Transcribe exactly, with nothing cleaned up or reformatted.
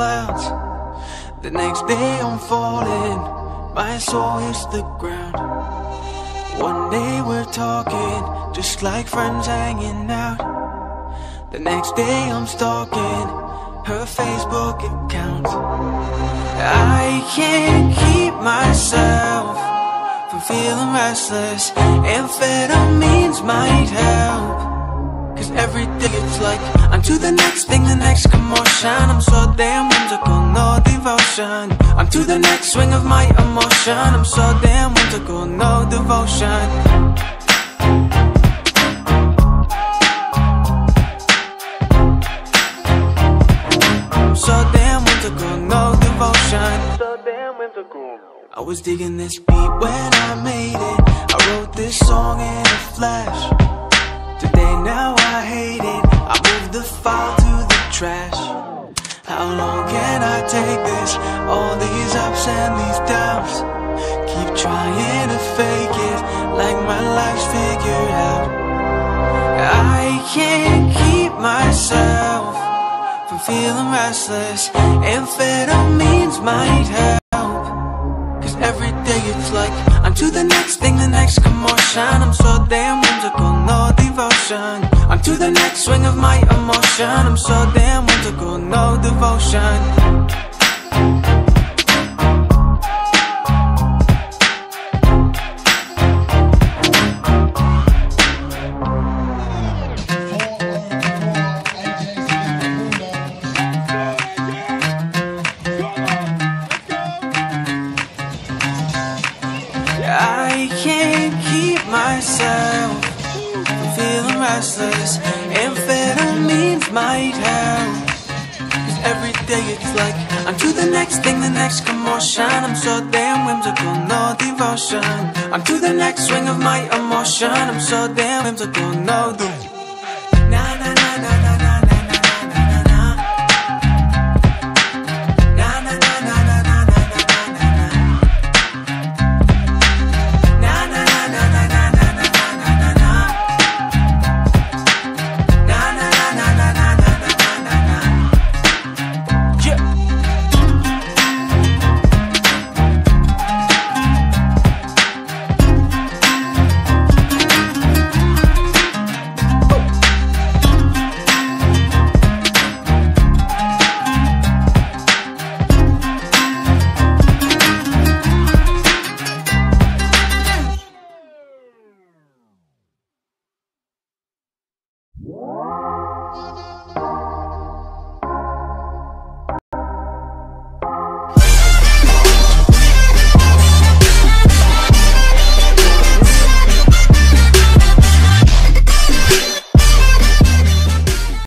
clouds. The next day I'm falling, my soul hits the ground. One day we're talking, just like friends hanging out. The next day I'm stalking her Facebook account. I can't keep myself from feeling restless. Amphetamines might help, cause every day it's like I'm to the next thing, the next commotion. I'm so damn whimsical, no devotion. I'm to the next swing of my emotion. I'm so damn whimsical, no devotion. I'm so damn whimsical, no devotion. So damn whimsical. I was digging this beat when I made it. I wrote this song in a flash. Today now I hate it, I move the file to the trash. How long can I take this? All these ups and these downs. Keep trying to fake it, like my life's figured out. I can't keep myself from feeling restless. Amphetamines might help, cause every day it's like I'm to the next thing, the next commotion. I'm so damn whimsical, no devotion. I'm to the next swing of my emotion. I'm so damn whimsical, no devotion. I can't keep myself from feeling restless. Amphetamines might help, cause every day it's like I'm to the next thing, the next commotion. I'm so damn whimsical, no devotion. I'm to the next swing of my emotion. I'm so damn whimsical, no devotion.